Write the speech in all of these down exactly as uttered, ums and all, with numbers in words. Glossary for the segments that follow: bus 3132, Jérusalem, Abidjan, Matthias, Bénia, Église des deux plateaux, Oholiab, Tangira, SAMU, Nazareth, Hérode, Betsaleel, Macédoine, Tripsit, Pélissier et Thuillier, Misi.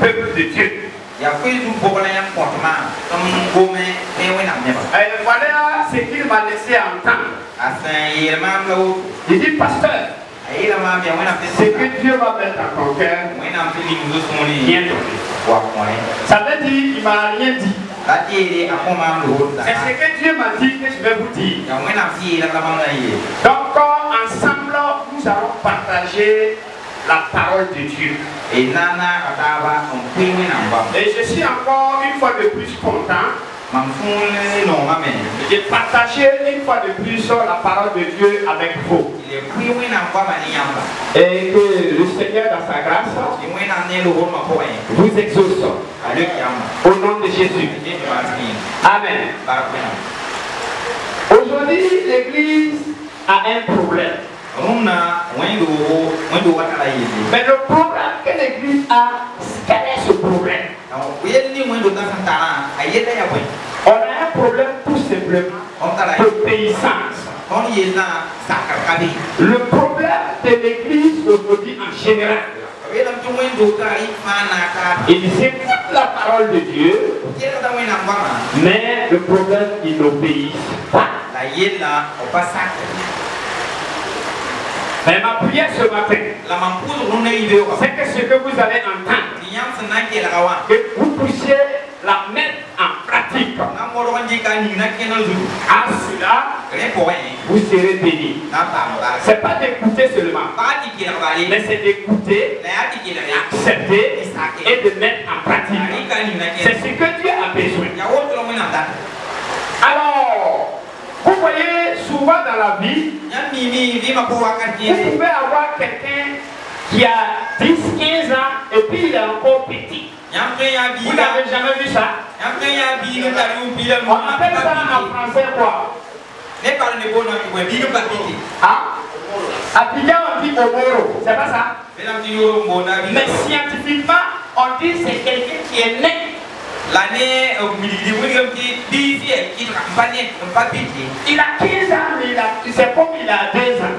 peuple de Dieu. Et voilà ce qu'il m'a laissé entendre. Il dit, pasteur, ce que Dieu va mettre dans ton cœur, bientôt. Ça veut dire qu'il ne m'a rien dit. C'est ce que Dieu m'a dit que je vais vous dire. Donc, ensemble, nous allons partager la parole de Dieu. Et je suis encore une fois de plus content de partager une fois de plus la parole de Dieu avec vous. Et que le Seigneur, dans sa grâce, vous exauce. Au nom de Jésus. Amen. Aujourd'hui, l'Église a un problème. Mais le problème que l'Église a, quel est ce problème? On a un problème tout simplement de paysans. Le problème de l'Église aujourd'hui en général. Ils écoutent la parole de Dieu, mais le problème, ils n'obéissent pas. Mais ma prière ce matin, c'est que ce que vous allez entendre, que vous puissiez la mettre en pratique. À cela, vous serez bénis. Ce n'est pas d'écouter seulement, mais c'est d'écouter, d'accepter et de mettre en pratique. C'est ce que Dieu a besoin. Alors, vous voyez souvent dans la vie, vous pouvez avoir quelqu'un qui a dix quinze ans et puis il est encore petit. Vous n'avez jamais vu ça? On appelle ça en français quoi? Ah? Abidjan on dit Oboro, c'est pas ça? Mais scientifiquement, on dit c'est quelqu'un qui est né. L'année, il a quinze ans, il c'est comme il a deux ans.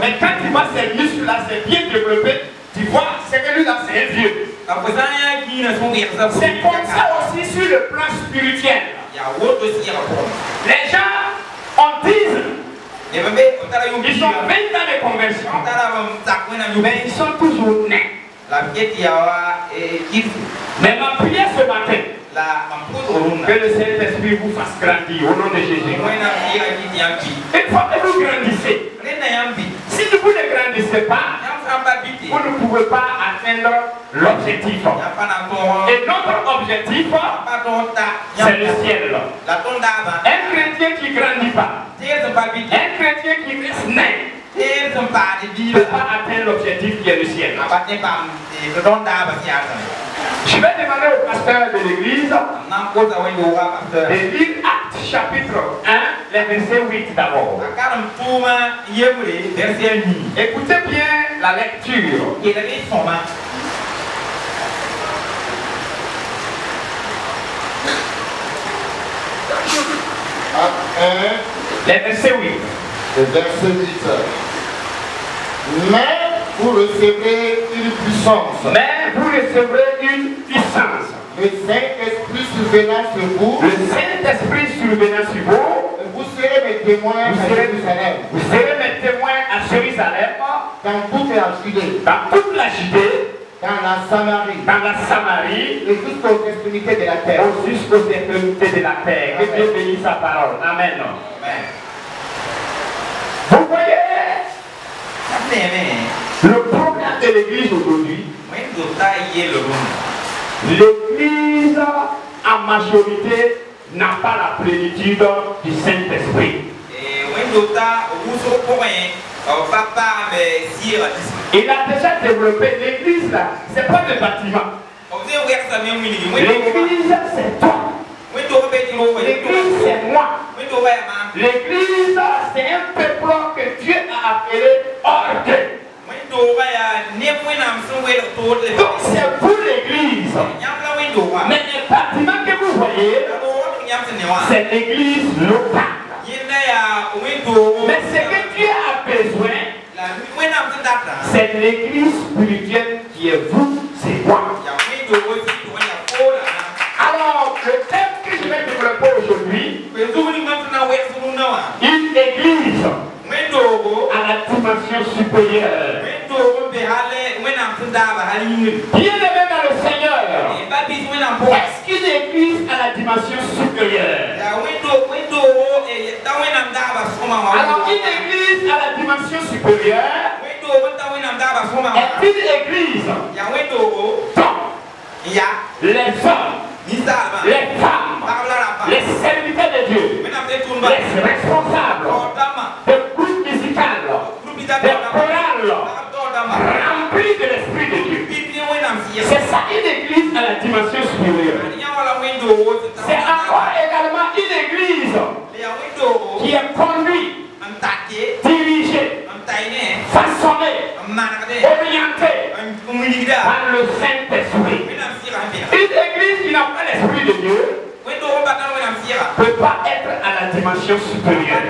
Mais quand tu vois ces muscles-là, c'est bien développé, tu vois, c'est que lui-là, c'est un vieux. C'est comme ça aussi sur le plan spirituel. Les gens ont dix ans. Ils ont vingt ans de conversion, mais ils sont toujours nés. Mais ma prière ce matin, que le Saint-Esprit vous fasse grandir au nom de Jésus. Une fois que vous grandissez, si vous ne grandissez pas, vous ne pouvez pas atteindre l'objectif. Et notre objectif, c'est le ciel. Un chrétien qui ne grandit pas, un chrétien qui reste né, ne peut pas atteindre l'objectif qui est le ciel. Je vais demander au pasteur de l'église de lire Actes chapitre un, les versets huit d'abord. Écoutez bien la lecture. Actes un, les versets huit. Le verset huit. Mais vous recevrez une puissance. Mais vous recevrez une puissance. Le Saint-Esprit survenant sur vous. Le Saint-Esprit survenant sur vous. Vous serez mes témoins à Jérusalem. Vous serez mes témoins à Jérusalem. Dans toute la Judée. Dans toute la Judée. Dans la Samarie. Dans la Samarie. Et jusqu'aux extrémités de la terre. Jusqu'aux extrémités de la terre. Que Dieu bénisse sa parole. Amen. Amen. Vous voyez, le problème de l'église aujourd'hui, l'église en majorité n'a pas la plénitude du Saint-Esprit. Il a déjà développé l'église là, c'est pas le bâtiment. L'église c'est toi. L'église c'est moi. L'église c'est un peuple que Dieu a appelé ordre. Donc c'est vous l'église. Mais les bâtiments que vous voyez, c'est l'église locale. Mais ce que Dieu a besoin, c'est l'église spirituelle qui est et vous, c'est moi. Alors, le thème que je vais développer aujourd'hui, une église à la dimension supérieure. Bien aimé dans le Seigneur, est-ce qu'une église à la dimension supérieure? Alors, une église à la dimension supérieure est une église dont les hommes, les femmes, les serviteurs de Dieu, les responsables de groupes musicaux, de chorales, remplis de l'Esprit de Dieu. C'est ça une église à la dimension supérieure. C'est encore également une église qui est conduite, dirigée, façonnée, orientée par le Saint-Esprit. Une église qui n'a pas l'Esprit de Dieu ne peut pas être à la dimension supérieure.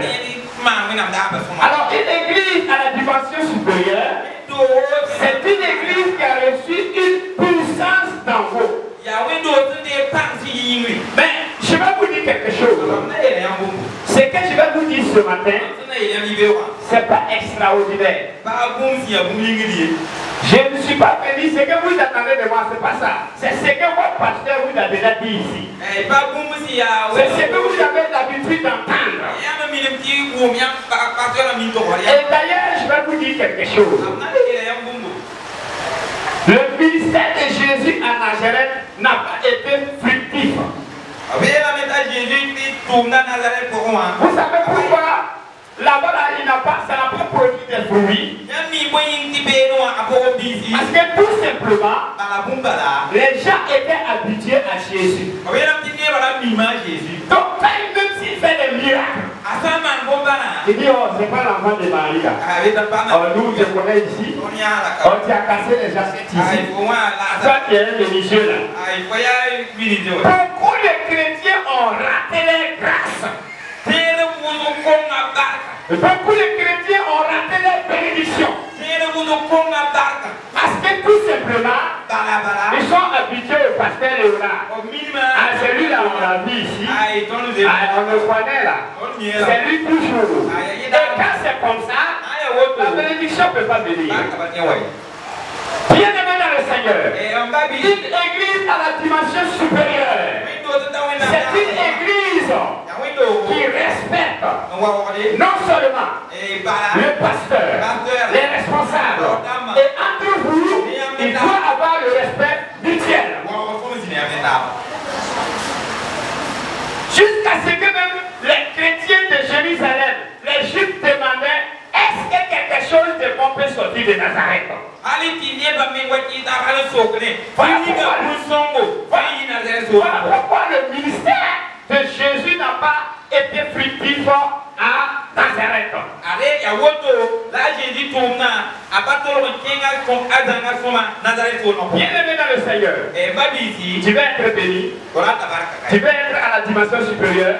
Alors une église à la dimension supérieure, c'est une église qui a reçu une puissance d'en haut. Mais je vais vous dire quelque chose. Ce que je vais vous dire ce matin, c'est pas extraordinaire. Je ne suis pas venu, ce que vous attendez de moi, c'est pas ça. C'est ce que votre pasteur vous a déjà dit ici. C'est ce que vous avez l'habitude d'entendre. Et d'ailleurs, je vais vous dire quelque chose. Le ministère de Jésus à Nazareth n'a pas été fructif. Vous savez pourquoi? Là-bas, là, il n'a pas, ça n'a pas produit des fruits. Parce que tout simplement, les gens étaient habitués à Jésus. Donc, quand même s'il fait des miracles, il dit, oh, c'est pas l'enfant de Marie là. Oh, nous, je connais ici. On t'a cassé les assiettes ici. Toi, tu es un religieux là. Beaucoup de chrétiens ont raté les grâces. Beaucoup de chrétiens ont raté les bénédictions. Parce que tout simplement, ils sont habitués au pasteur Léonard. Ah, celui là, on l'a vu ici. Ah, on le connaît là. C'est lui toujours. Et quand c'est comme ça, la bénédiction ne peut pas venir. Bien aimé dans le Seigneur, une église à la dimension supérieure, c'est une église qui respecte non seulement le pasteur, les responsables, et entre vous, il doit avoir le respect du ciel. Jusqu'à ce que même les chrétiens de Jérusalem, les Juifs demandaient, est-ce que quelque chose de bon peut sortir de Nazareth? Voilà pourquoi le ministère de Jésus n'a pas été fructif à Nazareth. Bien aimé dans le Seigneur, tu vas être béni, tu vas être à la dimension supérieure.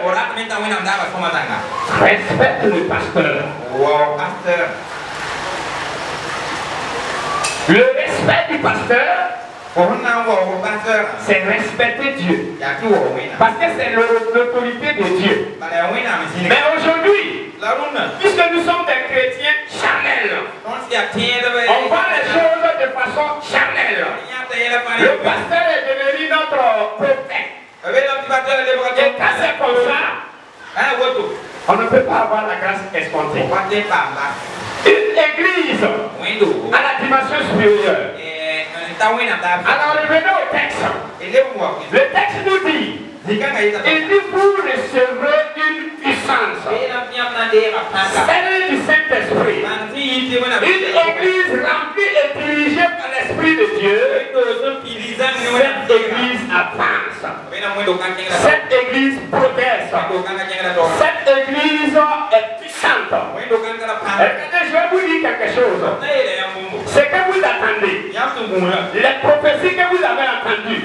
Respecte le pasteur. Wow, pasteur. Le respect du pasteur, c'est respecter Dieu. Parce que c'est l'autorité de Dieu. Mais aujourd'hui, puisque nous sommes des chrétiens charnels, on voit les choses de façon charnelle. Le pasteur est devenu notre prophète. Et quand c'est comme ça, on ne peut pas avoir la grâce escomptée. Une église à la dimension supérieure. Alors revenons au texte. Le texte nous dit, il dit vous recevrez une puissance, celle du Saint-Esprit. Une église remplie et dirigée par l'Esprit de Dieu, cette église avance, cette église progresse, cette église est puissante. Je vais vous dire quelque chose. Ce que vous attendez, les prophéties que vous avez entendues,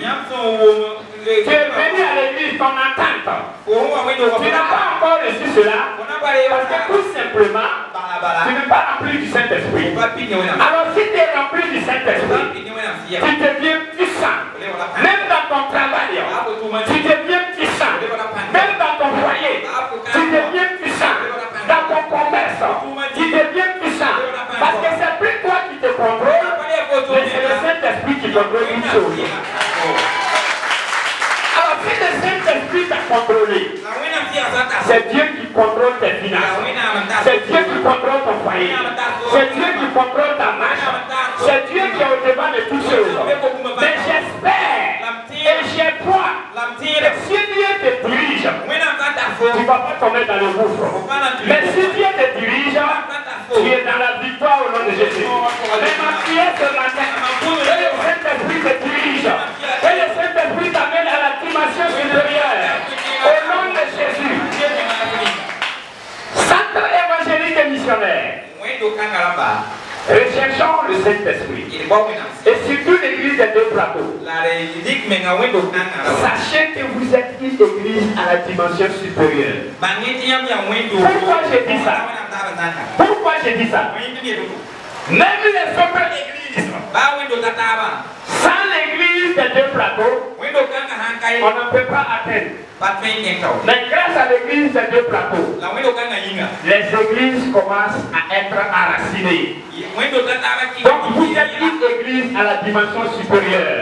tu es venu à l'église, ton entente, tu n'as pas encore reçu cela, parce que tout simplement, tu n'es pas rempli du Saint-Esprit. Alors si tu es rempli du Saint-Esprit, tu deviens puissant. Même dans ton travail, tu deviens puissant. Même dans ton foyer, tu deviens puissant. Dans ton commerce, tu deviens puissant. Parce que c'est plus toi qui te contrôle, mais c'est le Saint-Esprit qui contrôle une chose. Alors si le Saint-Esprit t'a contrôlé, c'est Dieu qui contrôle tes finances. C'est Dieu qui contrôle ton foyer. C'est Dieu qui contrôle ta marche. C'est Dieu qui est au-devant de toutes choses. Mais j'espère et j'ai foi que si Dieu te dirige, tu ne vas pas tomber dans le gouffre. Mais si Dieu te dirige, tu es dans la victoire au nom de Jésus. Mais Matthias, ce matin, que le Saint-Esprit te dirige, que le Saint-Esprit t'amène à la dimension supérieure. Au nom de Jésus. Centre évangélique et missionnaire. Recherchons le Saint-Esprit. Et surtout l'église des deux plateaux. Sachez que vous êtes une église à la dimension supérieure. Pourquoi j'ai dit ça? Pourquoi j'ai dit ça? Même les autres églises, sans l'église des deux plateaux, on ne peut pas atteindre. Mais grâce à l'église des deux plateaux, les églises commencent à être enracinées. Donc vous êtes une église à la dimension supérieure,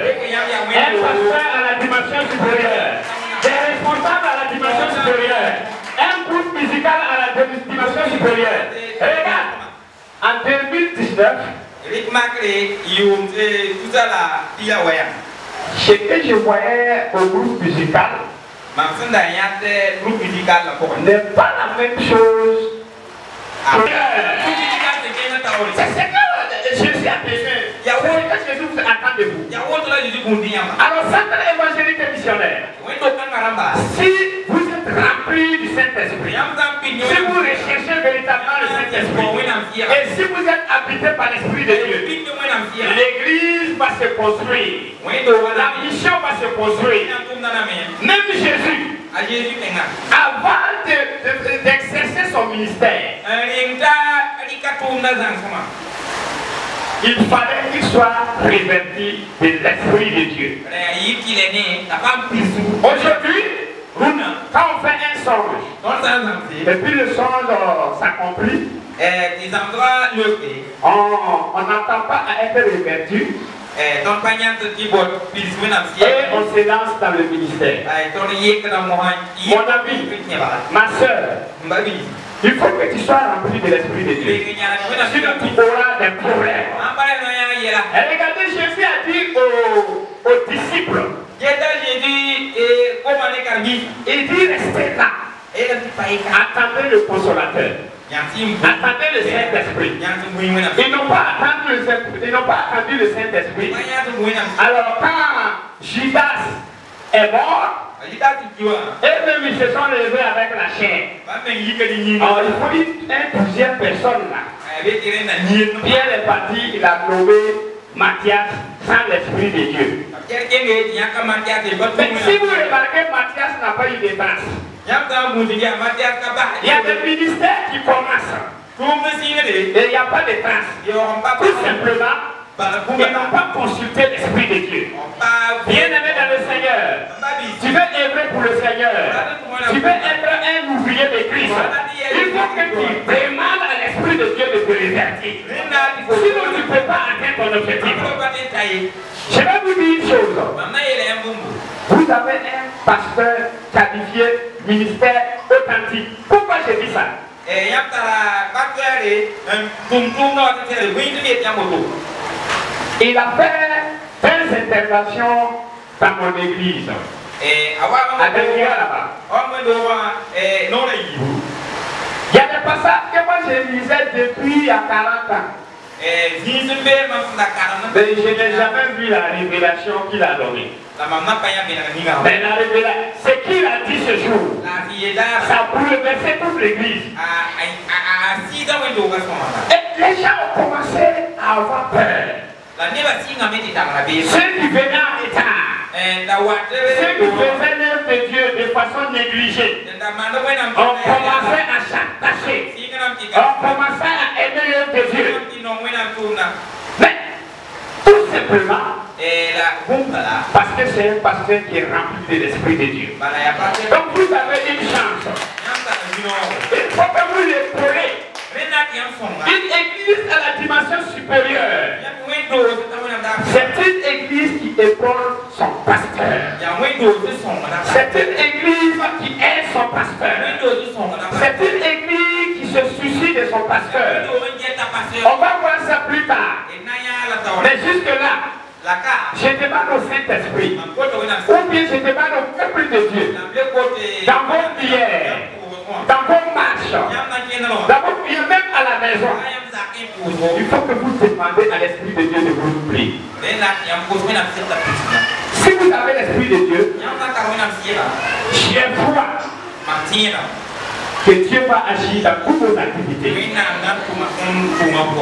un pasteur à la dimension supérieure, des responsables à la dimension supérieure, un groupe musical à la dimension supérieure. Regarde, en deux mille dix-neuf, ce que je voyais au groupe musical n'est pas la même chose. C'est ce que Jésus a fait. C'est ce que Jésus attend de vous. Alors, centre évangélique et missionnaire, si vous êtes rempli du Saint-Esprit, si vous recherchez véritablement le Saint-Esprit, et si vous êtes habité par l'Esprit de Dieu, l'église va se construire, la mission va se construire. Même Jésus, avant d'exercer de, de, son ministère, il fallait qu'il soit revêtu de l'Esprit de Dieu. Aujourd'hui, quand on fait un songe, et puis le songe s'accomplit, on n'entend pas à être revêtu. Et on se lance dans le ministère. Mon ami, ma soeur, il faut que tu sois rempli de l'Esprit de Dieu. Sinon tu auras des problèmes. Et regardez, Jésus a dit aux, aux disciples, il dit restez là. Attendez le consolateur. Attendez le Saint-Esprit. Ils n'ont pas attendu le Saint-Esprit. Saint Alors quand Judas est mort, et même ils se sont levés avec la chair. Alors il faut une douzième personne là. Pierre est parti, il a nommé Matthias sans l'Esprit de Dieu. Mais si vous remarquez, Matthias n'a pas eu de trace. Il y a des ministères qui commencent et il n'y a pas de traces. Tout simplement, ils n'ont pas consulté l'Esprit de Dieu. Bien-aimé dans le Seigneur, tu veux œuvrer pour le Seigneur, tu veux être un ouvrier de Christ, il faut que tu demandes à l'Esprit de Dieu de te révertir. Sinon tu ne peux pas atteindre ton objectif. Je vais vous dire une chose. Vous avez un pasteur qualifié, ministère authentique. Pourquoi j'ai dit ça? Il a fait des interventions dans mon église. À Bénia là-bas. Il y a des passages que moi je lisais depuis il y a quarante ans. Et je n'ai jamais vu la révélation qu'il a donnée. Mais la révélation, ce qu'il a dit ce jour, ça a bouleversé toute l'église. Et les gens ont commencé à avoir peur. Ceux qui venaient en état, ceux qui faisaient l'œuvre de Dieu de façon négligée, ont commencé à s'attacher, ont commencé à aimer l'œuvre de Dieu. Mais tout simplement, Parce que c'est un pasteur qui est rempli de l'Esprit de Dieu. Donc vous avez une chance. Il ne faut pas vous l'épeler. Une église à la dimension supérieure, c'est une église qui épaule son pasteur. C'est une église qui aide son pasteur. C'est une église qui se soucie de son pasteur. On va voir ça plus tard. Mais jusque-là, je demande au Saint-Esprit, ou bien je demande au peuple de Dieu, dans vos prières, dans vos marches, dans vos prières, même à la maison, il faut que vous demandez à l'Esprit de Dieu de vous oublier. Si vous avez l'Esprit de Dieu, j'ai foi que Dieu va agir dans toutes vos activités.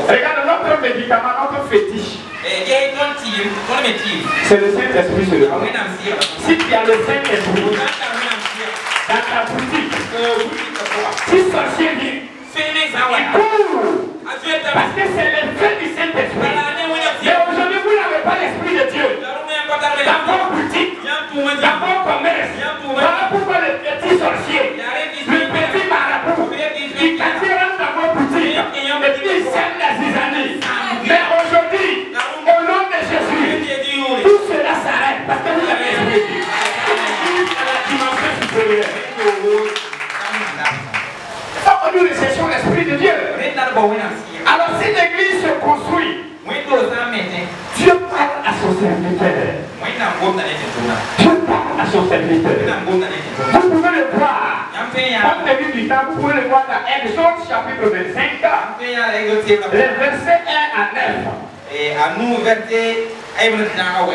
Regarde notre médicament, notre fétiche. C'est le Saint-Esprit sur le monde. Si tu as le Saint-Esprit dans ta boutique, si sorcier vient, il court. Parce que c'est le fait du Saint-Esprit. Mais aujourd'hui, vous n'avez pas l'Esprit de Dieu. Dans vos boutiques, dans vos commerces, voilà pourquoi le petit sorcier, le petit marabout, il casse dans vos boutiques, et il sème la zizanie. Mais aujourd'hui, au nom de Jésus, tout cela s'arrête parce que vous avez l'Esprit de Dieu. Nous recherchons l'Esprit de Dieu. Alors si l'église se construit, Dieu parle à son serviteur. Dieu parle à son serviteur. Vous pouvez le voir. Au début du temps, vous pouvez le voir dans Exode chapitre vingt-cinq, les versets un à neuf.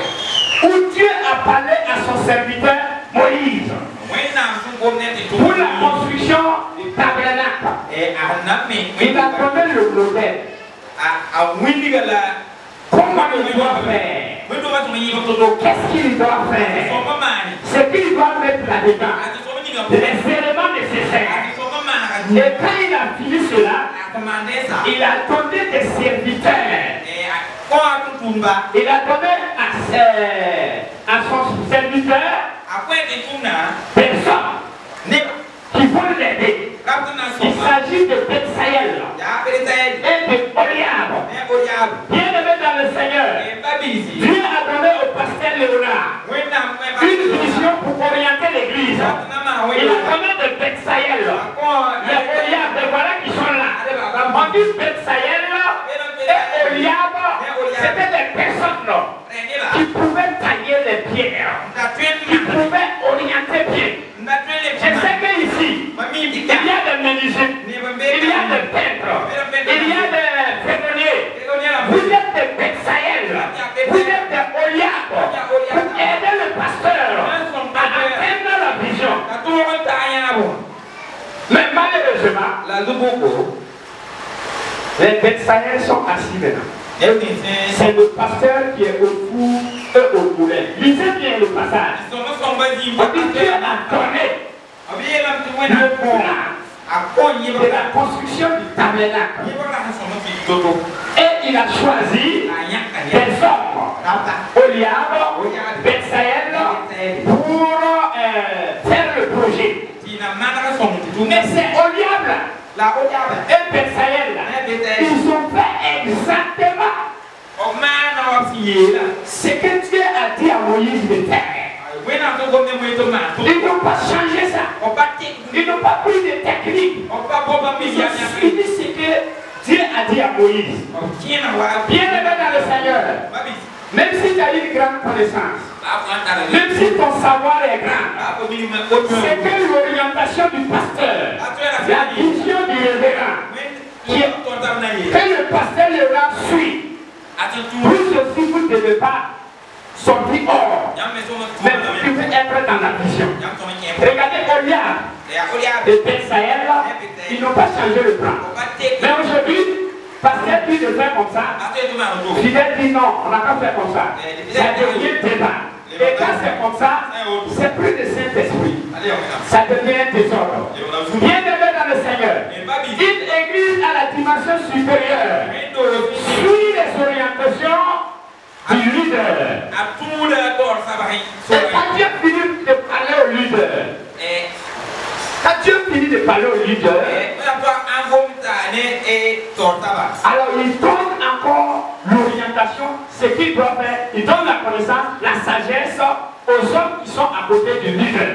Où Dieu a parlé à son serviteur Moïse pour la construction du tabernacle. Il a donné le modèle. Comment il doit faire? Qu'est-ce qu'il doit faire? Ce qu'il doit mettre là-dedans. Les éléments nécessaires. Et quand il a fini cela, il a donné des serviteurs. Il a donné à, euh, à son serviteur personne qui vont l'aider. Il s'agit de Betsaleel et de Oholiab. Bien aimé dans le Seigneur, Dieu a donné au pasteur Léonard une vision pour orienter l'église. Il a donné de Betsaleel et Oholiab, les voilà qui sont là. On dit Betsaleel et Oholiab, c'était des personnes là, qui pouvaient tailler les pierres, qui pouvaient orienter bien. Je sais qu'ici, il y a des menuisiers, il y a des peintres, il y a des ferronniers. Vous êtes des Betsaleel, vous êtes des Oholiab, pour aider le pasteur à atteindre la vision. Mais malheureusement, les Betsaleel sont assis maintenant. C'est le pasteur qui est au four et au poulet. Lisez bien le passage. Dieu a donné le plan de la construction du tabernacle. Et il a choisi des hommes, Oholiab, Betsaleel, pour euh, faire le projet. Mais c'est Oholiab là et Betsaleel là. Ils ont fait exactement ce que Dieu a dit à Moïse de faire. Ils n'ont pas changé ça. Ils n'ont pas pris de technique. Ils ont suivi ce que Dieu a dit à Moïse. Bien aimé dans le Seigneur, même si tu as une grande connaissance, même si ton savoir est grand, c'est que l'orientation du pasteur, la vision du révérend, que le pasteur le l'a suit. Vous aussi, vous ne devez pas sortir hors, mais vous devez être dans la vision. Regardez Oholiab et Betsaleel, ils n'ont pas changé le plan. Mais aujourd'hui, pasteur dit de faire comme ça, Fidèle dit non, on n'a pas fait comme ça. Ça devient débat. Et quand c'est comme ça, c'est plus de Saint-Esprit. Ça devient un désordre. Bien aimé dans le Seigneur, une église à la dimension supérieure suit les orientations du leader. Et quand Dieu finit de parler au leader, quand Dieu finit de parler au leader, alors il donne encore l'orientation, ce qu'il doit faire, il donne la connaissance, la sagesse aux hommes qui sont à côté du leader.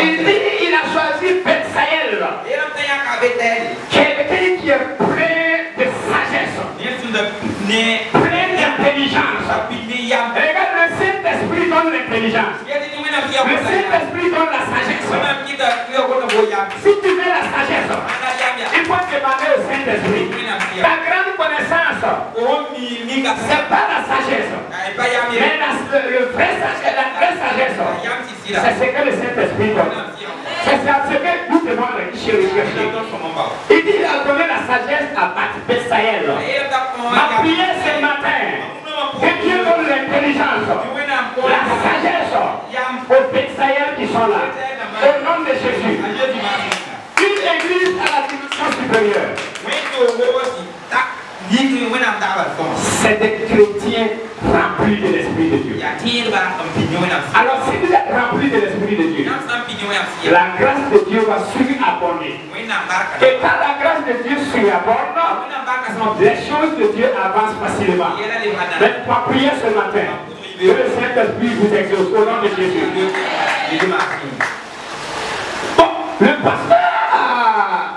Il dit, il a choisi Betsaleel, quelqu'un qui est près de sagesse, près d'intelligence. Regarde, le Saint-Esprit donne l'intelligence, le Saint-Esprit donne la sagesse. Si tu veux la sagesse, il faut demander au Saint-Esprit. Ta grande connaissance, c'est pas la sagesse, mais la, le, le vrai sagesse, la vraie sagesse, c'est ce que le Saint-Esprit donne. C'est ce que nous devons rechercher. Il dit il a donné la sagesse à Betsaleel. Ma prière ce matin, que Dieu donne l'intelligence, la sagesse aux Betsaleel qui sont là. Au nom de Jésus. Une église à la dimension supérieure. C'est des chrétiens remplis de l'Esprit de Dieu. Alors si vous êtes remplis de l'Esprit de Dieu, la grâce de Dieu va surabonder. Et quand la grâce de Dieu surabonde, les choses de Dieu avancent facilement. Donc, ma prière ce matin, que le Saint-Esprit vous exauce au nom de Jésus. Bon, le pasteur a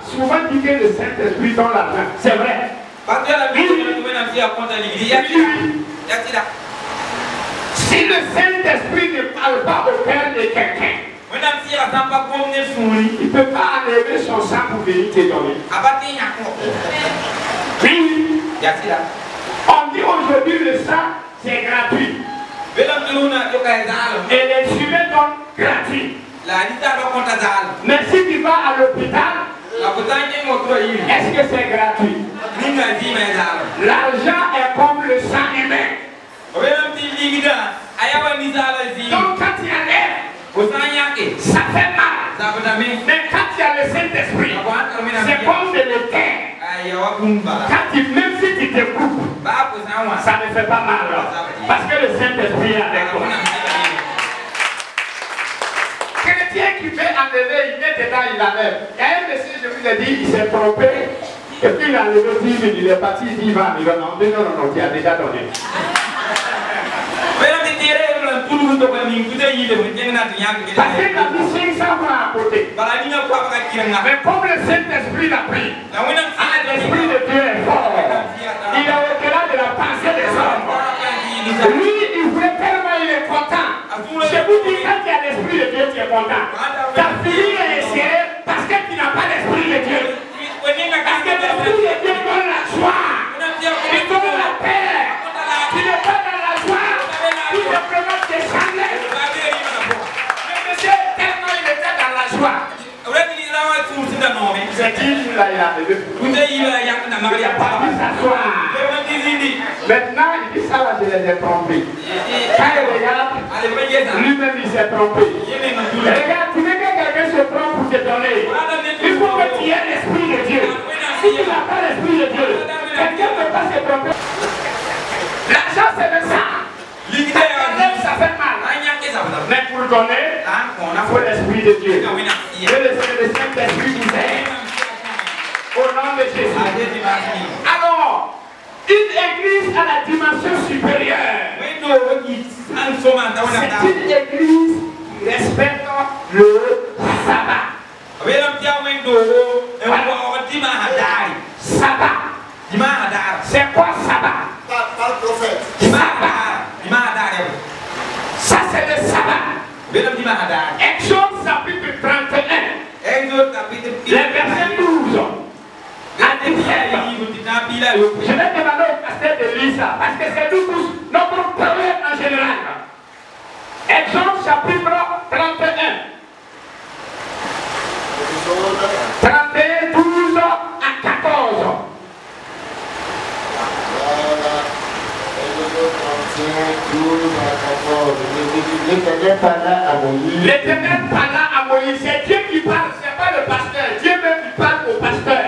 souvent dit que le Saint-Esprit donne la grâce. C'est vrai. Si le Saint-Esprit ne parle pas au cœur de quelqu'un, il ne peut pas enlever son sang pour venir te donner. Oui. On dit aujourd'hui le sang, c'est gratuit. Et les humains donnent gratuit. Mais si tu vas à l'hôpital, est-ce que c'est gratuit? L'argent est comme le sang humain. Donc quand il y a ça fait mal. Mais quand il y a le Saint-Esprit, c'est comme de l'éther. Quand il, même si tu te coupes, ça ne fait pas mal. Parce que le Saint-Esprit est avec toi. Chrétien qui veut enlever, il met dedans, il enlève. Il y a un monsieur, je vous ai dit, il s'est trompé. Et puis il a enlevé dix mille, il est parti, il dit, il va, il va, non, non, non, non, tu as déjà donné. Parce qu'il a mis cinq cents francs à côté. Mais comme le Saint-Esprit l'a pris, l'Esprit de Dieu est fort. Il est au-delà de la pensée des hommes. Lui, il voulait tellement, il est content. Je vous dis, quand il y a l'Esprit de Dieu, tu es content. Ta fille est serrée parce que tu n'as pas l'Esprit de Dieu. Parce que l'Esprit de Dieu donne la joie. Il donne la paix. Tu n'es pas dans la joie. Tu te présentes des chandelles. Mais monsieur, tellement il était dans la joie. J'ai dit, il a levé. Il a pas pu s'asseoir. Maintenant, il dit ça là, je les ai trompés. Quand il regarde, lui-même il s'est trompé. Regarde, tu veux que quelqu'un se trompe pour te donner. Il faut que tu aies l'Esprit de Dieu. Si tu n'as pas l'Esprit de Dieu, quelqu'un ne peut pas se tromper. L'argent c'est le sang. Ça fait mal. Mais pour donner, il faut l'Esprit de Dieu. Que le Saint-Esprit nous aide. Au nom de Jésus. Alors, une église à la dimension supérieure, c'est une église qui respecte le sabbat. Sabbat. C'est quoi sabbat? Sabbat. Ça c'est le sabbat. Exode chapitre trente et un. Les versets douze. Je vais demander au pasteur de lire ça, parce que c'est nous tous, notre problème en général. Exode chapitre trente et un, douze à quatorze. L'Éternel parla à Moïse. L'Éternel parla à Moïse. C'est Dieu qui parle, c'est pas le pasteur. Dieu même qui parle au pasteur.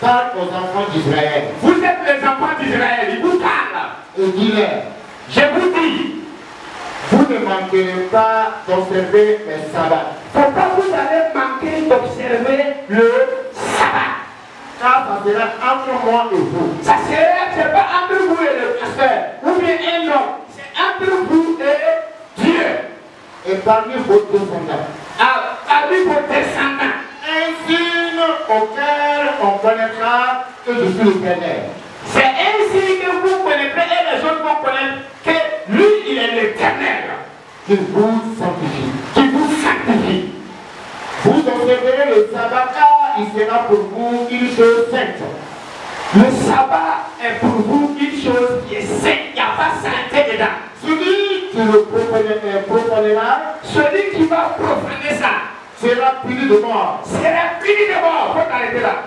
Parle aux enfants d'Israël. Vous êtes les enfants d'Israël, il vous parle. Et dis-leur, je vous dis, vous ne manquerez pas d'observer le sabbat. Pourquoi vous allez manquer d'observer le sabbat? Car ça sera entre moi et vous. Ça sera, c'est pas entre vous et le pasteur, ou bien un homme. C'est entre vous et Dieu. Et parmi vos descendants. Ah, parmi vos descendants. Un signe auquel on connaîtra que je suis l'Éternel. C'est ainsi que vous connaîtrez et les autres vont connaître que lui, il est l'Éternel. Qui vous sanctifie. Qui vous sanctifie. Vous observerez le sabbat car il sera pour vous une chose sainte. Le sabbat est pour vous une chose qui est sainte. Il n'y a pas sainteté dedans. Celui qui le profanera, celui qui va profaner ça, sera puni de mort. Sera puni de mort. Faut arrêter là.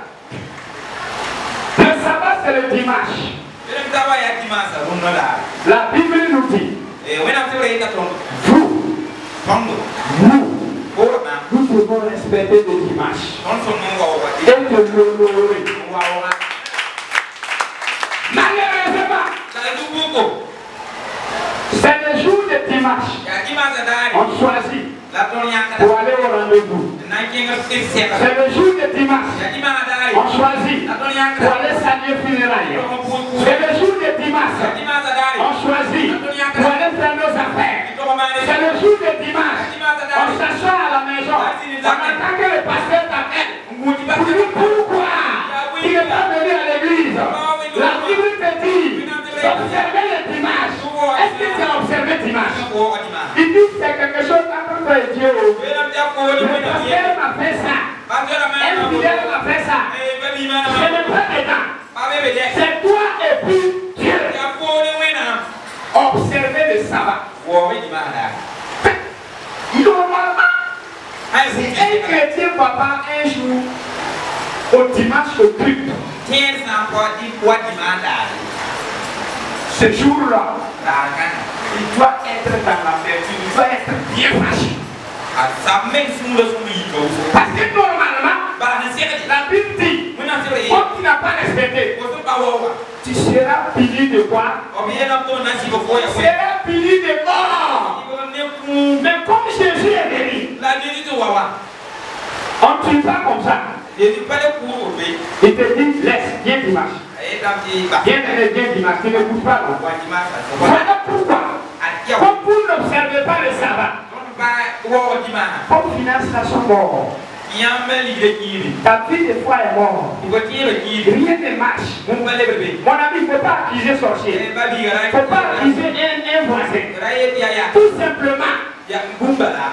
Le sabbat, c'est le dimanche. La Bible nous dit, vous, nous, nous devons respecter le dimanche et de l'honorer. Malheureusement, c'est le jour de dimanche. On choisit pour aller au rendez-vous. C'est le jour de dimanche. On choisit pour aller saluer funérailles. C'est le jour de dimanche. On choisit pour aller faire nos affaires. C'est le jour de dimanche. On s'assoit à la maison. On attend que le pasteur t'appelle. Pourquoi il n'est pas venu à l'église? La Bible te dit d'observer le dimanche. Est-ce que tu as observé dimanche? Il dit que c'est quelque chose entre toi et Dieu. Le pasteur m'a fait ça. Un fidèle m'a fait ça. Je ne prends dedans. C'est toi et puis Dieu. Observez le sabbat. Normalement, un chrétien va pas un jour au dimanche au culte. Ce jour-là, il doit être dans la vertu, il doit être bien fâché. Parce que normalement, la Bible dit, quand tu n'as pas respecté, tu seras puni de quoi? Tu seras puni de mort. Mais comme Jésus est béni, on ne tue pas comme ça. Il te dit, laisse, viens dimanche. Viens, viens dimanche, tu ne bouges pas. Voilà pourquoi, comme vous n'observez pas le sabbat, comme finance là sont morts. Ta vie de foi est morte. Rien ne marche. Mon ami, il ne faut pas accuser sorcier. Il ne faut pas accuser un voisin. Tout simplement,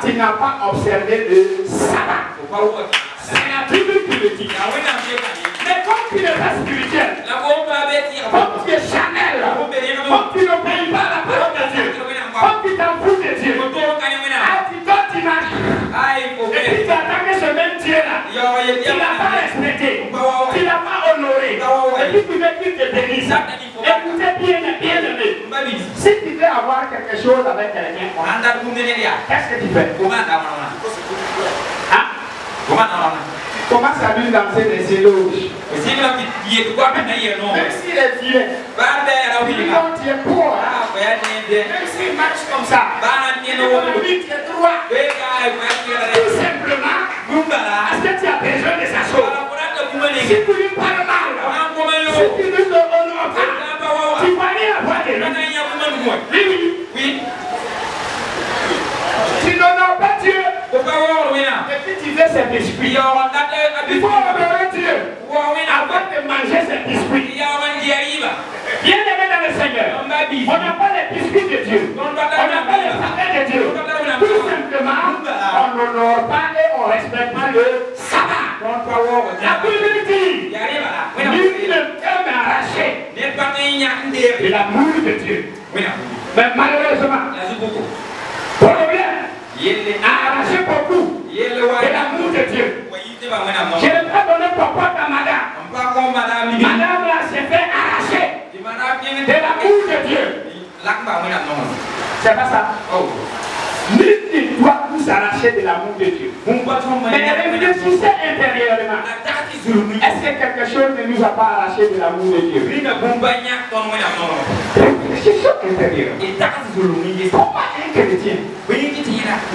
tu n'as pas observé le sabbat. C'est la Bible qui le dit. Mais comme tu n'es pas spirituel, comme tu es chanel, comme tu n'obéis pas la parole de Dieu, comme tu t'en fous de Dieu, ah, tu dois dimanche. Et puis tu attends que ce même Dieu là, tu n'as pas respecté, tu n'as pas honoré, et puis tu veux qu'il te bénisse. Écoutez bien, bien aimé. Si tu veux avoir quelque chose avec quelqu'un, qu'est-ce que tu fais? Hein? Comment ça lui lancer des éloges? Même s'il est vieux, quand tu es pauvre, même s'il marche comme ça, lui tu es droit. Tout simplement, parce que tu as besoin de sa chose. Si tu lui parles mal, si tu lui donnes pas, tu vas aller avoir des gens. Oui, oui. Tu n'honores pas Dieu. Et puis tu veux cet esprit. Il faut honorer Dieu avant de manger cet esprit. Bien aimé dans le Seigneur, on n'a pas les biscuits de Dieu, on n'a pas les sapins de Dieu. Tout simplement, on n'honore pas et on ne respecte pas le sabbat. La Bible dit, nul ne peut m'arracher de l'amour de Dieu. Mais malheureusement, problème, arraché beaucoup de l'amour de Dieu. Je n'ai pas donné papa à madame. Madame là s'est fait arracher de l'amour de Dieu. C'est pas ça. Nul ne doit nous arracher de l'amour de Dieu. Mais elle est venue sur intérieurement. sur nous. Est-ce que quelque chose ne nous a pas arraché de l'amour de Dieu? C'est sûr que c'est bien. Comment un chrétien ne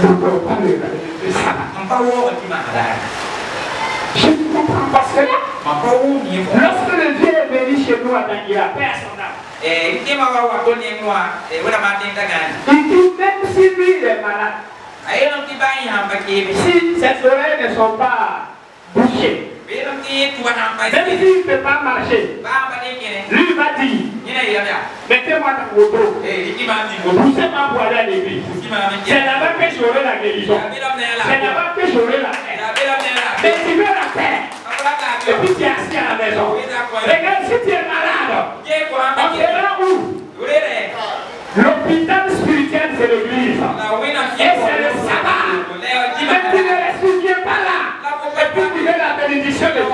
peut pas le regarder ça? Je ne comprends pas cela. Lorsque le Dieu est venu chez nous à Tangira, personne n'a. Il dit même si lui il est malade, si ses oreilles ne sont pas bouchées, même s'il ne peut pas marcher, lui va dire, mettez-moi dans votre dos, poussez-moi pour aller à l'église. C'est là-bas que j'aurai la guérison. C'est là-bas que j'aurai la paix. Mais tu veux la paix, et puis tu es assis à la maison. Regarde si tu es malade. On sera où? L'hôpital spirituel, c'est l'église. Et c'est le sabbat. Même tu ne respires pas là. Et puis tu veux la bénédiction de Dieu.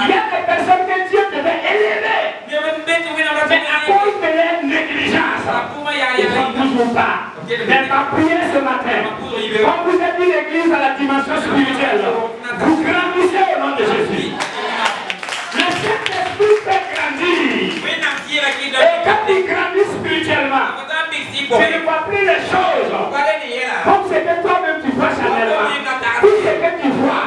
Il y a des personnes que Dieu devait élever. Mais à cause de leur négligence, ils ne sont toujours pas. Mais ma prière ce matin, quand vous êtes mis l'église à la dimension spirituelle, vous grandissez au nom de Jésus. Le Saint-Esprit fait grandir. Et quand il grandit spirituellement, tu ne vois plus les choses comme ce que toi-même tu vois chanellement. Tout ce que tu vois,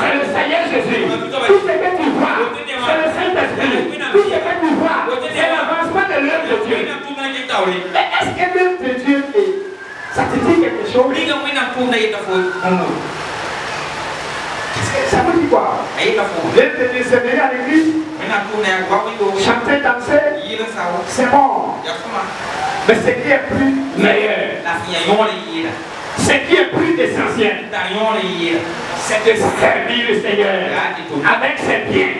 c'est le Seigneur Jésus. Tout ce que tu vois, c'est le Saint-Esprit. Tout ce que tu vois, c'est l'avancement de l'œuvre de Dieu. Mais est-ce que l'œuvre de Dieu est... Ça te dit quelque chose? Ça veut dire quoi? L'œuvre de Dieu se met à l'église, chanter, danser, c'est bon. Mais ce qui est plus meilleur, ce qui est plus essentiel, c'est de servir le Seigneur avec ses biens,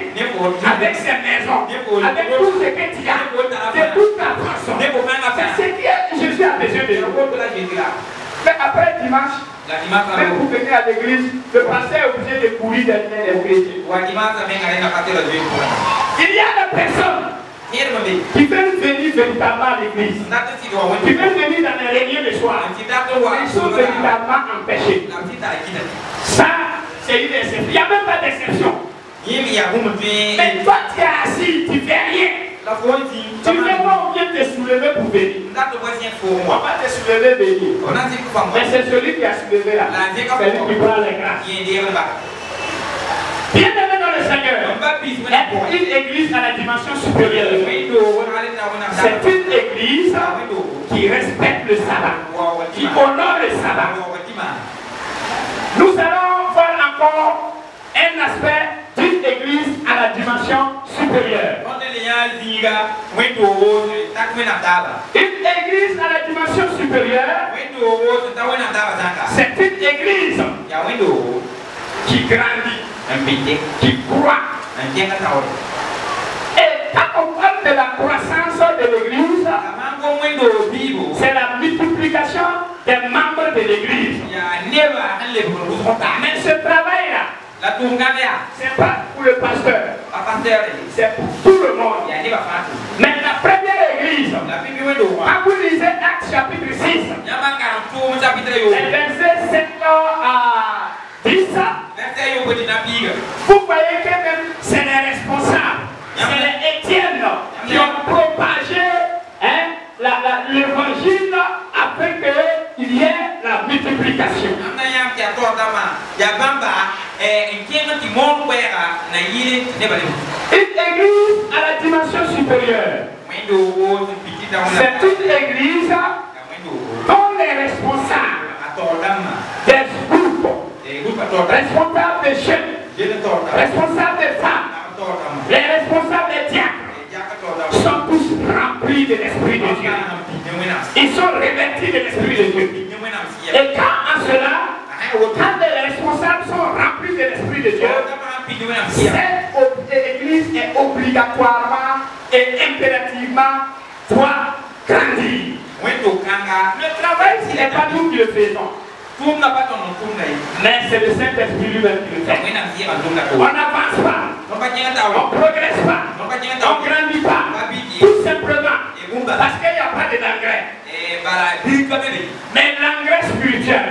avec ses maisons, avec tout ce que tu as, de toute ta façon. C'est ce que Jésus a besoin de nous. Mais après dimanche, même vous venez à l'église, le pasteur est obligé de courir derrière les chrétiens. Il y a des personnes qui veulent venir véritablement à l'église, qui veulent venir dans les réunions de soir, ils sont véritablement empêchés. Ça, c'est une exception. Il n'y a même pas d'exception. Mais toi, tu es assis, tu ne fais rien. Tu ne sais pas, on vient te soulever pour venir. On va te soulever venir. Mais c'est celui qui a soulevé là, c'est lui qui prend les grâces. Bien aimé dans le Seigneur, être une église à la dimension supérieure, c'est une église qui respecte le sabbat, qui honore le sabbat. Nous allons voir encore un aspect d'une église à la dimension supérieure. Une église à la dimension supérieure, c'est une église qui grandit, qui croit. Et quand on parle de la croissance de l'église, c'est la multiplication des membres de l'église. Mais ce travail-là, c'est pas pour le pasteur, c'est pour tout le monde. Mais la première église, quand vous lisez Actes chapitre six, les versets sept à dix, vous voyez que même c'est les responsables, c'est les Étiennes qui ont propagé hein, l'évangile afin qu'il y ait la multiplication. Une église à la dimension supérieure, c'est toute église dont les responsables des groupes, responsables des chefs, responsables des femmes, les responsables des diacres sont tous remplis de l'Esprit de Dieu. Ils sont revêtus de l'Esprit de Dieu. Et quand en cela, quand les responsables sont remplis de l'Esprit de Dieu, cette église est obligatoirement et impérativement doit grandir. Le travail, ce n'est pas nous qui le faisons. Mais c'est le Saint-Esprit lui-même qui le fait. On n'avance pas, on ne progresse pas, on ne grandit pas, tout simplement parce qu'il n'y a pas de l'engrais. Mais l'engrais spirituel,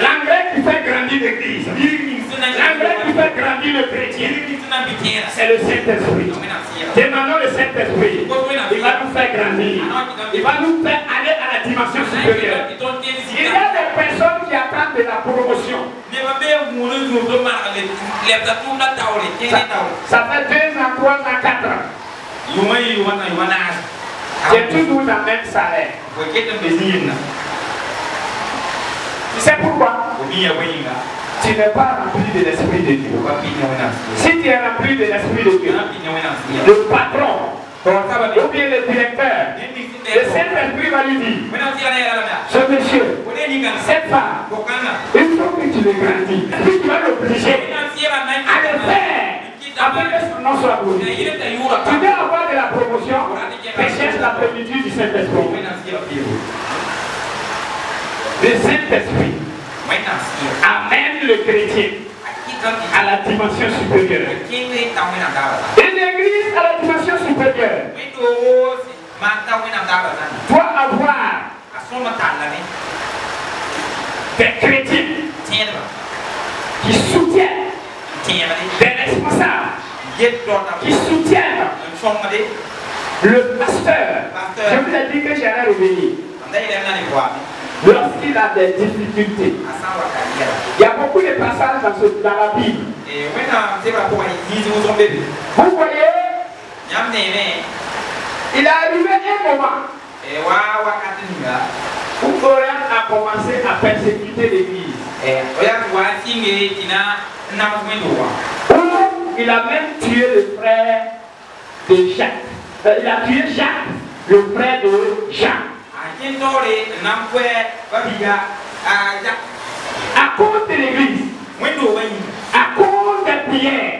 l'engrais qui fait grandir l'église, l'engrais qui fait grandir le chrétien, c'est le Saint-Esprit. Demandons le Saint-Esprit. Il va nous faire grandir. Il va nous faire aller à la dimension supérieure. Il y a des personnes qui attendent de la promotion. Ça, ça fait deux ans, trois ans, quatre ans. Et tout nous amène salaire. C'est pourquoi tu n'es pas rempli de l'Esprit de Dieu. Si tu es rempli de l'Esprit de Dieu, le patron, ou bien le directeur, le Saint-Esprit va lui dire, ce monsieur, cette femme, il faut que tu le grandis. Puis tu vas l'obliger à le faire, après que son nom soit connu. Tu veux avoir de la promotion, recherche la plénitude du Saint-Esprit. Le Saint-Esprit amène le chrétien à la dimension supérieure. Une église à la dimension supérieure doit avoir des chrétiens qui soutiennent, des responsables qui soutiennent le pasteur. Je vous ai dit que j'allais revenir. Lorsqu'il a des difficultés, il y a beaucoup de passages dans, ce, dans la Bible. Vous voyez, il est arrivé un moment où Coran a commencé à persécuter l'église. Il a même tué le frère de Jacques. Il a tué Jacques, le frère de Jacques. À cause de l'église, à cause des prières,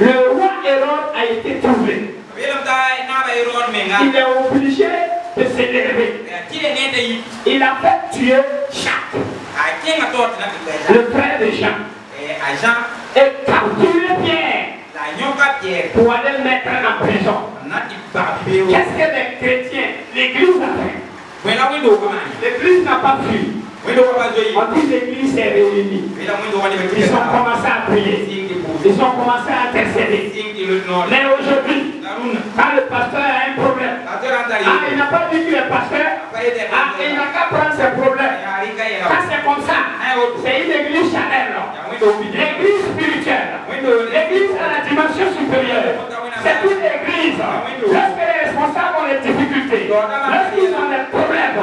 le roi Hérode a été troublé. Il est obligé de se lever. Il a fait tuer Jacques, le frère de Jacques, et capturé Pierre pour aller mettre en prison. Qu'est-ce que les chrétiens, l'église a fait? L'église n'a pas fui. On dit l'église s'est réunie. Ils ont commencé à prier. Ils ont commencé à intercéder. Mais aujourd'hui, quand le pasteur a un problème, ah, il n'a pas dit que le pasteur, ah, il n'a qu'à prendre ses problèmes. Quand c'est comme ça, c'est une église charnelle. L'église spirituelle, l'église à la dimension supérieure, c'est toute l'église. Lorsque les responsables ont des difficultés, lorsqu'ils ont des problèmes,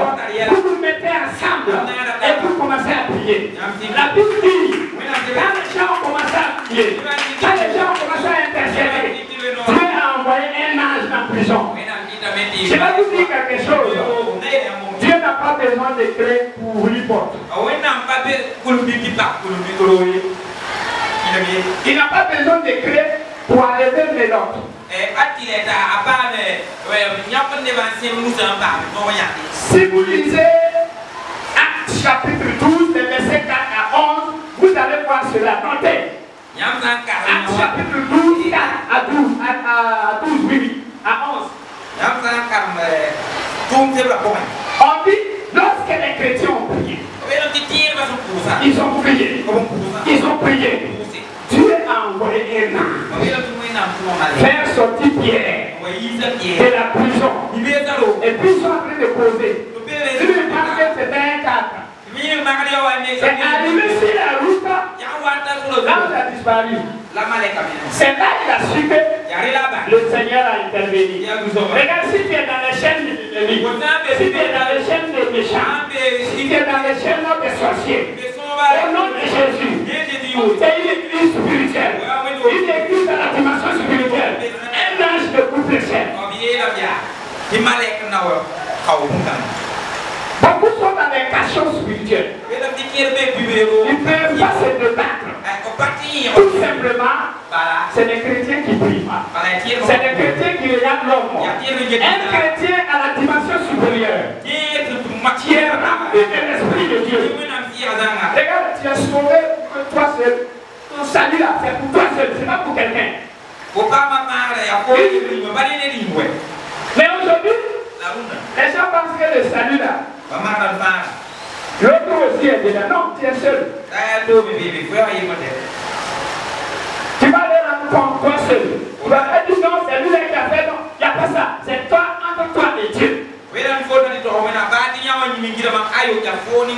vous vous mettez ensemble et vous commencez à prier. La Bible dit, quand les gens ont commencé à prier, quand les gens ont commencé à intercéder, Dieu a envoyé un ange en prison. Je vais vous dire quelque chose. Dieu n'a pas besoin de créer pour ouvrir porte. Il n'a pas besoin de créer pour enlever les autres. Si vous lisez Actes chapitre douze, les versets quatre à onze, vous allez voir cela. Notez. Actes chapitre douze, quatre à douze, oui, à onze. On dit, lorsque les chrétiens ont prié, ils ont prié, ils ont prié, Dieu a envoyé un ange faire sortir Pierre de la prison. Et puis ils sont en train de poser. Dieu pense que c'était un cadre. C'est arrivé sur la route, l'ange a disparu. C'est là qu'il a su que le Seigneur a intervenu. Regarde, si tu es dans les chaînes de l'ennemi, si tu es dans les chaînes des méchants, si tu es dans les chaînes des sorciers, au nom de Jésus, c'est une église spirituelle, une église à la dimension spirituelle, un ange de coupe de chaînes. Beaucoup sont dans les cachots spirituels. Ils ne peuvent pas se débattre. Tout simplement, c'est les chrétiens qui prient. C'est les chrétiens qui regardent l'homme. Un chrétien à la dimension supérieure, qui est rempli de l'Esprit de Dieu. Regarde, tu es sauvé que toi seul. Ton salut là, c'est pour toi seul, c'est pas pour quelqu'un. Mais aujourd'hui, les gens pensent que le salut là, l'autre aussi est déjà. Non, tu es seul. seul. Vous avez dit non, c'est lui qui a fait, non, il n'y a pas ça. C'est toi, entre toi et Dieu.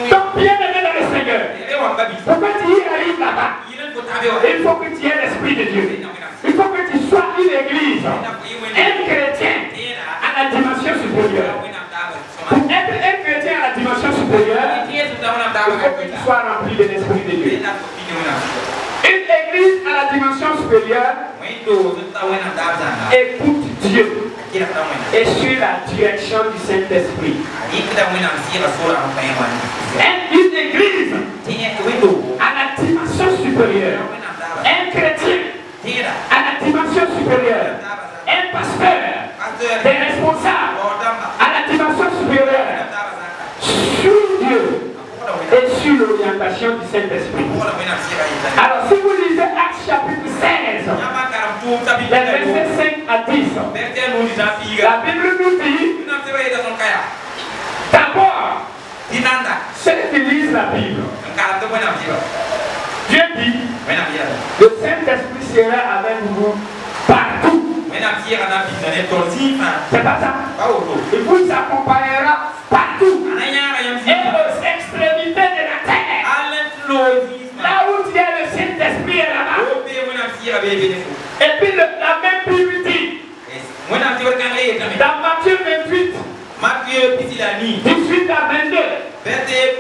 Donc, bien aimé dans le Seigneur, pour que tu y arrives là-bas, il faut que tu aies l'Esprit de Dieu. Il faut que tu sois une église, un chrétien à la dimension supérieure. Pour être un chrétien à la dimension supérieure, il faut que tu sois rempli de l'Esprit de Dieu. Une église à la dimension supérieure écoute Dieu et suit la direction du Saint-Esprit. Une église à la dimension supérieure, un chrétien à la dimension supérieure, un pasteur, des responsables à la dimension supérieure, sur Dieu et sur l'orientation du Saint-Esprit. Alors si vous lisez Actes chapitre seize, les versets cinq à dix, la Bible nous dit, d'abord, ceux qui lisent la Bible, Dieu dit, le Saint-Esprit sera avec vous partout. C'est pas ça. Il vous accompagnera partout. Là où il y a le Saint-Esprit est là-bas. Et puis le, la même Bible dit dans Matthieu vingt-huit, dix-huit à vingt-deux, il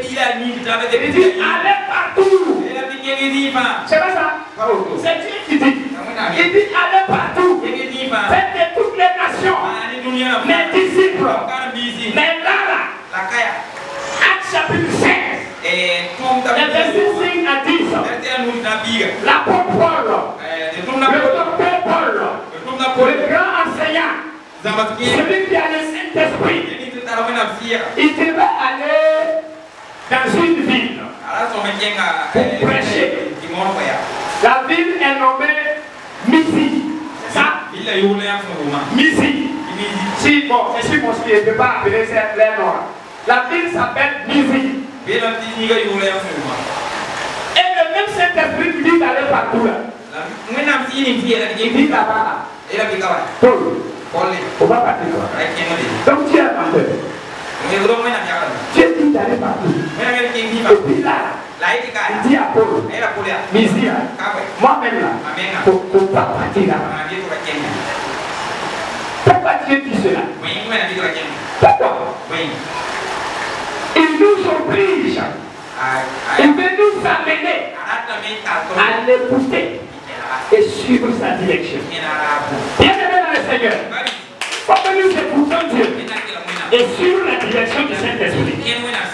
dit allez partout. C'est pas ça. C'est Dieu qui dit. Il dit allez partout. Faites de toutes les nations mes disciples. Mais là, là, Actes chapitre cinq. Les versets cinq à dix, l'apôtre Paul, le docteur Paul, le grand enseignant, celui qui a le Saint-Esprit, il devait aller dans une ville pour prêcher. La ville est nommée Misi. Misi. Si bon, je suis mosquée, je ne peux pas appeler cette ville. La ville s'appelle Misi. Et le même Saint-Esprit lui dit d'aller partout là. Il dit là-bas. Paul. On va partir là. Donc tu es menteur. Tu es dit d'aller partout. Et puis là, il dit à Paul. Misia. Moi-même là. Il ne faut pas partir là. Pourquoi Dieu dit cela? Pourquoi? Il nous oblige, il veut nous amener à l'écouter et suivre sa direction. Bien aimé dans le Seigneur, pour que nous écoutons Dieu et suivre la direction du Saint-Esprit.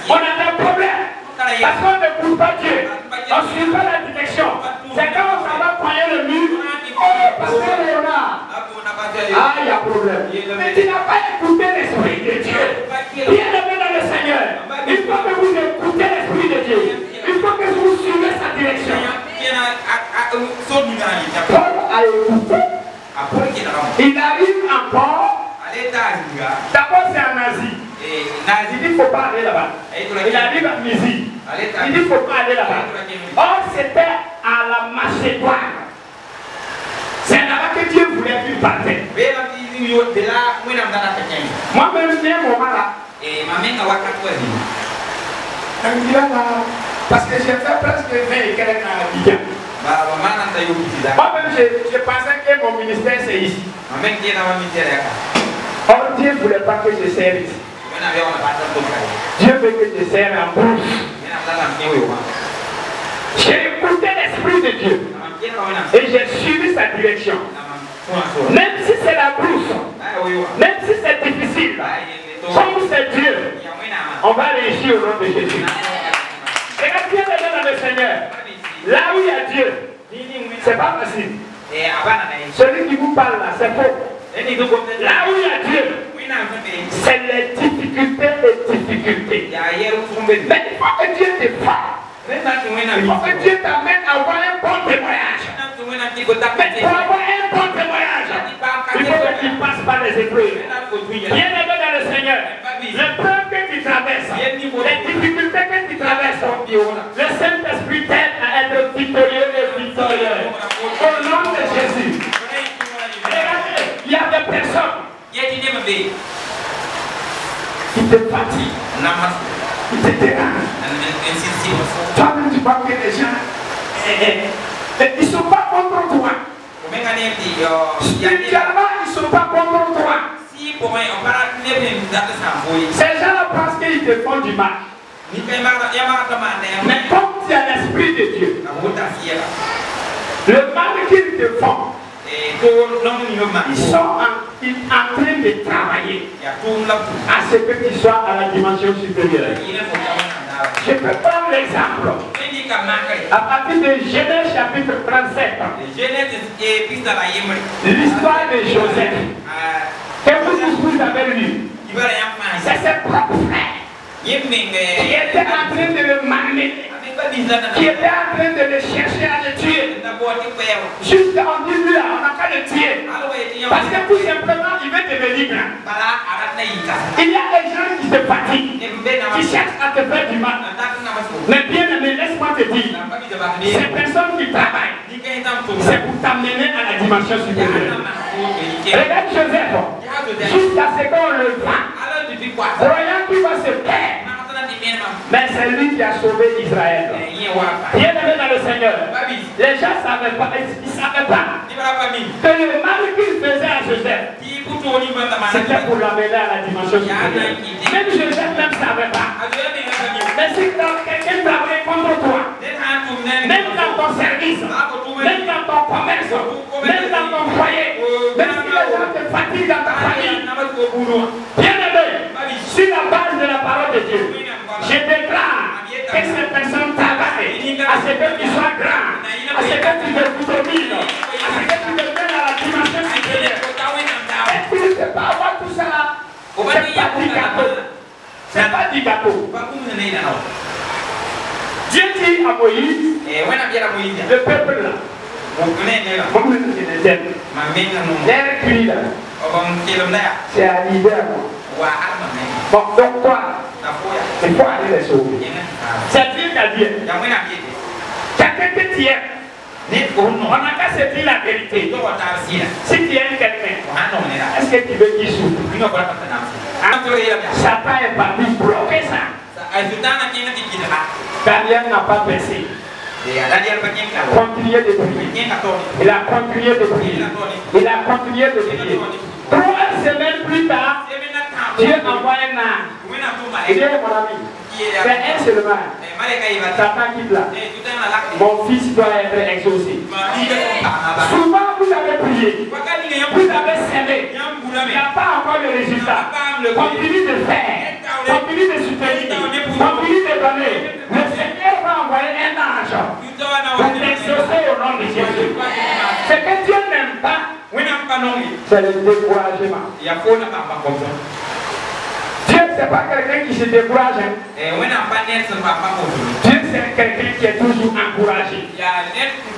On a un problème parce qu'on n'écoute pas Dieu, on ne suit pas la direction. C'est quand on s'en va poigner le mur, oh, parce que Léonard, ah, il y a problème. Mais tu n'as pas écouté l'Esprit de Dieu. Bien aimé dans le Seigneur, il faut que vous écoutez l'Esprit de Dieu. Il faut que vous suivez sa direction. Paul a écouté. Il arrive encore. D'abord, c'est un nazi. Il dit qu'il ne faut pas aller là-bas. Il arrive à Misi. Il dit qu'il ne faut pas aller là-bas. Or, c'était à la Macédoine. C'est là-bas que Dieu voulait qu'il parte. Moi-même, j'ai un moment là. Parce que j'ai fait presque vingt et quelques ans à Abidjan. Moi-même, je pensais que mon ministère c'est ici. Or, Dieu ne voulait pas que je serve ici. Dieu veut que je serve en bouche. J'ai écouté l'Esprit de Dieu. Et j'ai suivi sa direction. Même si c'est la brousse, même si c'est difficile, comme c'est Dieu, on va réussir au nom de Jésus. Regarde bien dans le Seigneur. Là où il y a Dieu, c'est pas facile. Celui qui vous parle là, c'est faux. Là où il y a Dieu, c'est les difficultés, les difficultés. Mais il faut que Dieu te parle. Il faut que Dieu t'amène à avoir un bon témoignage. Mais pour avoir un bon témoignage, il faut que tu passes par les épreuves. Bien aimé dans le Seigneur, le peuple que tu traverses, les difficultés que tu traverses, le Saint-Esprit t'aide à être victorieux et victorieux. Au nom de Jésus. leave. If the party, if the day, traveling to back in Asia, ils sont pas contre toi. Spirituellement, ils sont pas contre toi. Ces gens-là pensent qu'ils te font du mal. Mais comme tu as l'esprit de Dieu, le mal qu'ils te font, ils sont en, en train de travailler à ce que tu sois à la dimension supérieure. Je peux prendre l'exemple. À partir de Genèse chapitre trente-sept, l'histoire de Joseph, que vous, vous avez lu, c'est ses propres frères qui étaient en train de le manier, qui étaient en train de le chercher à le tuer. Juste en disant, on n'a qu'à le tuer. Parce que tout simplement, il veut devenir grand. Il y a des gens qui se fatiguent, qui cherchent à te faire du mal. Mais bien aimé, laisse-moi te dire, ces personnes qui travaillent, c'est pour t'amener à la dimension supérieure. Regarde Joseph, jusqu'à ce qu'on le voit, voyant qu'il va se perdre. Mais c'est lui qui a sauvé Israël. Bien aimé dans le Seigneur, les gens ne savaient pas, ils savaient pas que le mal qu'ils faisaient à Joseph, c'était pour l'amener à la dimension supérieure. Même Joseph même ne savait pas. Mais si quelqu'un travaille contre toi, même dans ton service, même dans ton commerce, même dans ton foyer, même si les gens te fatiguent dans ta famille, bien aimé, sur la base de la parole de Dieu, je déclare que cette personne travaille à ce que tu sois grand, à ce que tu te domines, à ce que tu te donnes à la dimension supérieure. Et tu ne peux pas avoir tout ça là. C'est pas du gâteau. C'est pas du gâteau. Dieu dit à Moïse, le peuple là, l'air cuit là, c'est à l'hiver. Bon, donc toi, il faut aller les sauver. C'est Dieu qui a dit. Quelqu'un que tu aimes, on n'a qu'à se dire la vérité. Si tu aimes quelqu'un, est-ce que tu veux qu'il souffre? Satan est parti bloquer ça. Daniel n'a pas baissé. Continuez de prier. Il a continué de prier. Il a continué de prier. Trois semaines plus tard, Dieu envoie un âme. Dieu, mon ami, c'est un seulement. Satan qui là. Mon fils doit être exaucé. Souvent, vous avez prié. Vous avez serré. Il n'y a pas encore de résultat. Continue de faire. Continue de soutenir. Continue de donner. Le Seigneur va envoyer un ange pour t'exaucer au nom de Jésus. Ce que Dieu n'aime pas, c'est le découragement. Dieu, c'est pas quelqu'un qui se décourage. Dieu, c'est quelqu'un qui est toujours encouragé.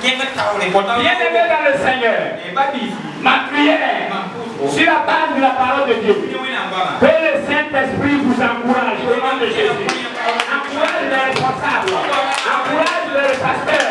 Bien aimé dans le Seigneur, ma prière, sur la base de la parole de Dieu, que le Saint-Esprit vous encourage au nom de Jésus. Encourage les responsables, encourage les pasteurs.